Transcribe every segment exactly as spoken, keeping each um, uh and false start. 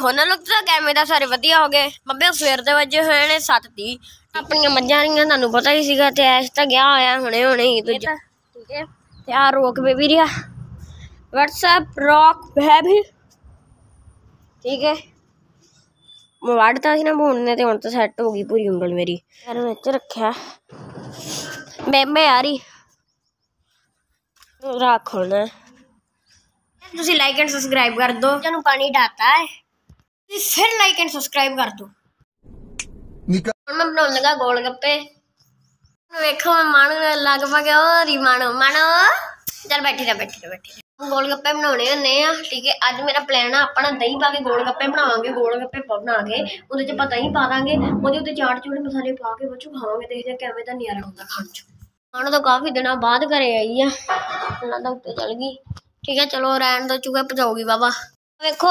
देखो ना लोग तो कैमरा सारे वधिया हो गए। बब्बे सवेर के बजे हुए ने सत्त तीह अपन मझा रही तुहानूं पता ही सीगा ते ऐश तां गया होया हुणे हुणे ही दूजा ठीक है। ते आ रोक बेबी रिया WhatsApp रॉक है भी ठीक है। मैं वढ़ता ना भूनने ते हुण तां सैट हो गई पूरी उंगल मेरी यार विच रखिया बेबे यारी रख होना। तुसी लाइक एंड सब्सक्राइब कर दो। जानू पानी डाता है फिर लाइक एंड सब्सक्राइब कर दो। मैं बना लगा गोलगप्पे देखो मैं मानो लग पा गया और मानो मानो चल बैठी रह बैठी रह बैठी रह। गोलगप्पे बनाने होने ठीक है। अज मेरा प्लान है अपना दही पा के गोलगप्पे बनावे गोलगप्पे बना के उसे पता ही पा देंगे वो चाट चूट मसाले पा के बच्चों खावे देखते किवें दा नज़ारा आउंदा खाने च। मानो तो काफ़ी दिनों बाद घरे आई है उत्ते चल गई ठीक है। चलो रहन दो चूहे पजाऊगी बाबा। देखो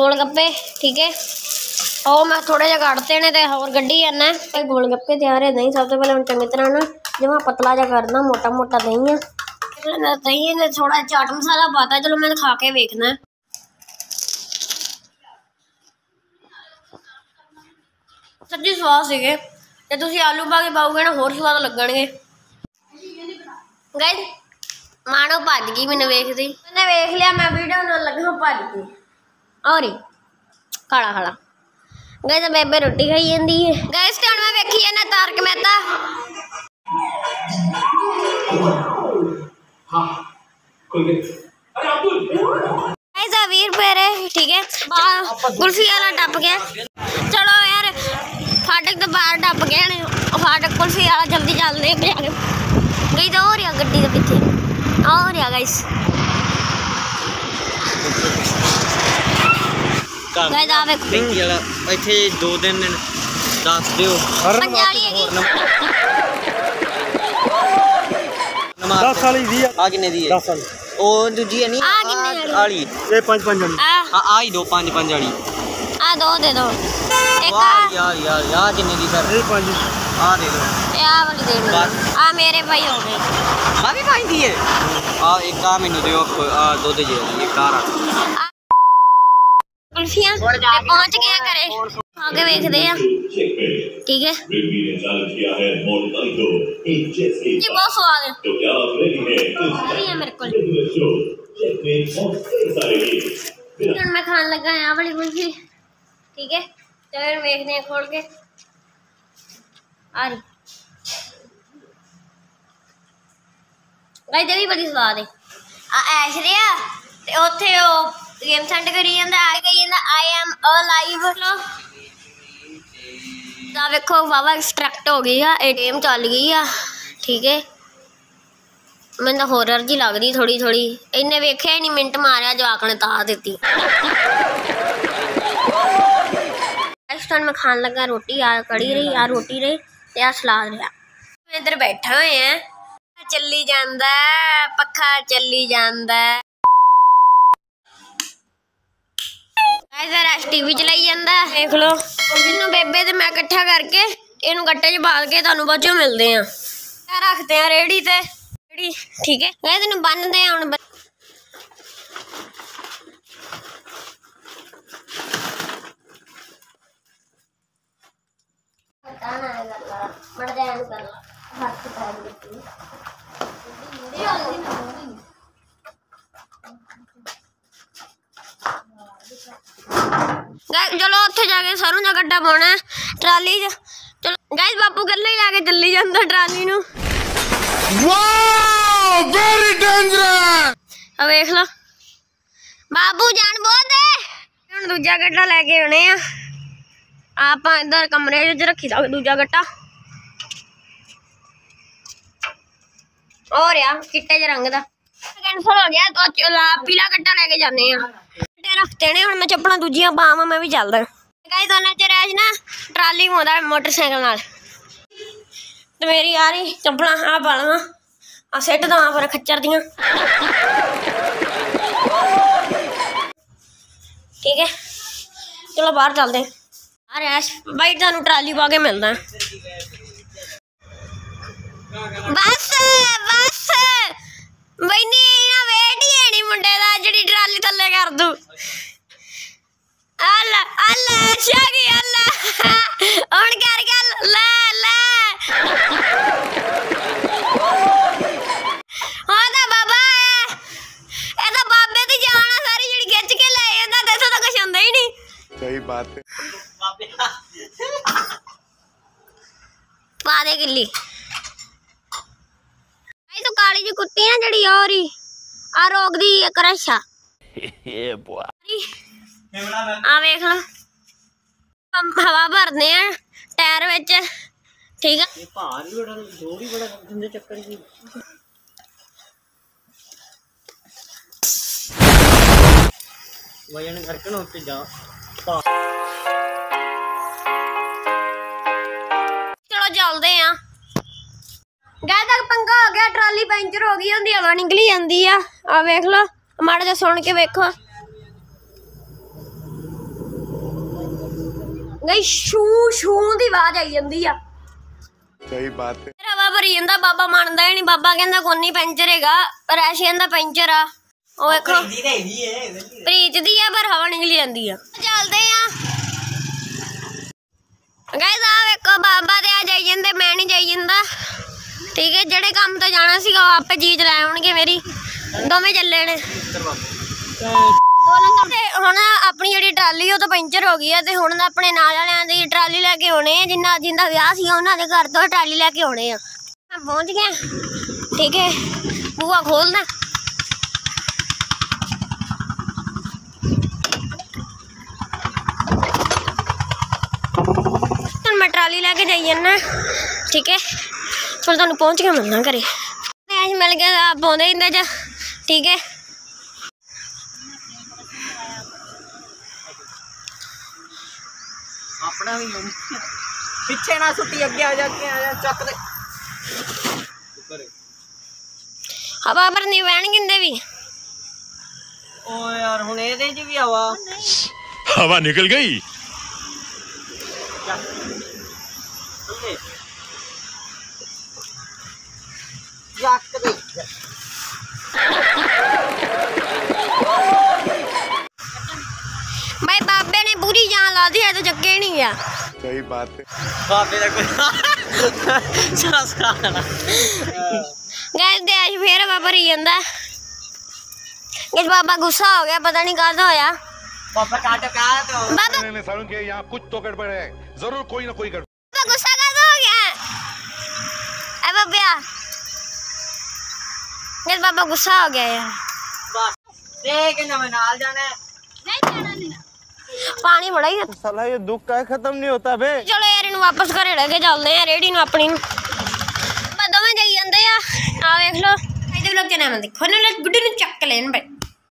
गोलगप्पे ठीक है और मैं थोड़े जि कटते ने होर कढ़ी जाना तो गोलगप्पे तैयार है। दही सबसे पहले हम चंगी तरह ना जमा पतला जा करना मोटा मोटा दही है दही ने थोड़ा चाट मसाला पाता। चलो मैं खा के वेखना सच्ची स्वाद सीगे जो तुम आलू पा के पाओगे ना होर स्वाद लगणगे। गए मानो भज गई मैंने वेख दी मैंने वेख लिया मैं वीडियो ना लगा भज गई और खाला खाला गए तो बेबे रोटी खाई जाती है। गए तो हम मैं वेखी जाना तारक मेहता भी रुपए रहे ठीक है। कुल्फी वाला टप गया चलो यार फाटक तो बाहर टप गए ने फाटक कुल्फी वाला जल्दी चलते गई तो हो रहा गड्डी के पीछे और या गाइस गाइस आ ਵੇਖੋ ਪਿੰਕੀ ਵਾਲਾ ਇੱਥੇ दो दिन ਦੱਸ ਦਿਓ ਪੰਜਾਲੀ ਹੈਗੀ दस ਵਾਲੀ ਦੀ ਆ ਕਿੰਨੇ ਦੀ ਹੈ दस ਵਾਲੀ ਉਹ ਦੂਜੀ ਹੈ ਨਹੀਂ ਆ ਵਾਲੀ ਇਹ पाँच पाँच ਵਾਲੀ ਹਾਂ ਆ ਹੀ ਦੋ पाँच पाँच ਵਾਲੀ ਆ ਦੋ ਦੇ ਦੋ ਇੱਕ ਯਾਰ ਯਾਰ ਆ ਕਿੰਨੇ ਦੀ ਸਰ ਇਹ पाँच ਆ ਦੇ ਦੋ ਤੇ ਆ ਵਾਲੀ ਦੇ ਦੋ ਆ ਮੇਰੇ ਭਾਈ ਹੋ ਗਏ भाभी भाई दी है आ एक का मेनू दे आ दो दे ये कार कुल्फियां पहुंच गया करे खा के देखते हैं ठीक है। ये बहुत स्वाद है तो क्या रेडी है ये मेरे को फिर मैं खाने लगा यहां वाली कुल्फी ठीक है। चल देखते हैं खोल के आ रही गाइस देवी बड़ी स्वाद है ऐश रिया ते ओथे ओ गेम सेंड करी जांदा आ गई जांदा आई एम अलाइव लो ता देखो वावा एक्सट्रैक्ट हो गई है एटीएम चल गई है ठीक है। मैंने हॉरर जी लग रही थोड़ी थोड़ी इन्हें वेखिया ही नहीं मिनट मारिया जवाक ने ता दी। इस टाइम मैं खान लगा रोटी आ कड़ी रही आ रोटी रही ते आ सलाद रहा। मैं इधर बैठे हुए हैं चली जांदा पखा चली जांदा गाइस टीवी चलाई जांदा देख लो जिन्नू बेबे ते मैं इकट्ठा करके इनू गट्टे च बाल के तुहानू बच्चों मिलदे आ रखते हैं रेहड़ी ते रेहड़ी ठीक है। गाइस इनू बन्नदे आ हुण ताना गल्ला मड़दे आ गल्ला हाथ पाड़ी चलो उठे जाके सरू का गड्ढा पाना ट्राली चलो गाइस बापू कल्ले ही लाके चली जाता ट्राली नू वाओ वेरी डेंजरस आ देख लो बापू जान बोल दे हुन दूजा गड्ढा लेके आने आ आप इधर कमरे च रखी दा दूजा गड्ढा और यार चिट्टे ज रंग दा कैंसल हो गया तो ला पीला गड्ढा लेके जाने आ रखते ने मैं चप्पल दूजिया पाव मैं भी चलदा गाइस ओना च राज ना ट्राली मोदा मोटरसाइकिल नाल ते मेरी आ रही चप्पल आ पा लवा आ सेट दा पर खच्चर दियां ठीक है। चलो बाहर चलदे आ रैश भाई थानू ट्राली पा के मिलदा बस बस भाई नी ना वेट ही है नी मुंडे दा जड़ी ट्राली थल्ले कर दू अल्लाह अल्लाह शागी अल्लाह उन कर के ला ला हां दा बाबा ए दा बाबे दी जान सारी जड़ी खिंच के ले एदा देसो तो कुछ हुंदा ही नहीं। सही बात है बाबे पा दे गिल्ली भाई तो काली जी कुत्ती ना जड़ी औरी आ रोग दी करशा ए बुआ आ वेख लो हवा भरने हैं टायर विच ठीक है भार भी बड़ा जोर भी बड़ा जिंदे चक्कर की वजन करके ना उठते जा चलो चलते हैं गाय तक पंगा हो गया ट्राली पंचर हो गई होंगी हवा निकली जाती है आ वेख लो माड़ा जा सुन के वेखो गई शू शू दी आवाज आई जंदी आ। सही बात है हवा भरी जंदा बाबा मानदा ही नहीं बाबा कहंदा कोनी पंचर हैगा रश कहंदा पंचर आ ओ देखो प्रीत दी है पर हवा निकली जंदी आ चलदे आ गाइस आ देखो बाबा ते आ जाई जंदे मैं नहीं जाई जंदा ठीक है जेड़े काम तो जाना सीगा आपे चीज ले आउणगे मेरी दोवें चले ने अपनी जी ट्राली तो पंचर हो गई है ते हुण अपने नाल वालियां दी ट्राली लैके आने जिन्ना जिंदा विआह सी उन्हां दे घर तो ट्राली लैके आने आ पहुंच गए ठीक है बूआ खोलना हुण मैं ट्राली लैके जाई जाना ठीक है चलो तुहानूं पहुंच के मिलना घरे मिल गया पाउंदे इंदे च ठीक है अपना भी पीछे ना सुटी अगे आ जाके आ जा चक दे ऊपर हवा पर नहीं बहन गिंदे भी ओ यार हुन एदे च भी हवा हवा निकल गई चक दे भाई बाबे ने पूरी जान ला दी है तो चक्के ही नहीं गया। सही बात है बाबे ने कोई सारा सारा गाइस दे आज फिर बाबा री जंदा इस बाबा गुस्सा हो गया पता नहीं कादा होया बाबा काटो का तो बाबा ने सारू के यहां कुछ तो गड़बड़ है जरूर कोई ना कोई गड़बड़ बाबा गुस्सा कादा हो गया ए बाबा ये बाबा गुस्सा हो गया यार बस देख ना मैं नाल जाना है नहीं जाना नहीं पानी बड़ा ही साला ये दुख का खत्म नहीं होता बे चलो यार इन वापस करे लेके चलते हैं रेडी नु अपनी बदों में जाई जंदे आ आ देख लो भाई तो लोग के नाम देखो ना गुड्डू ने चक्क लेन भाई।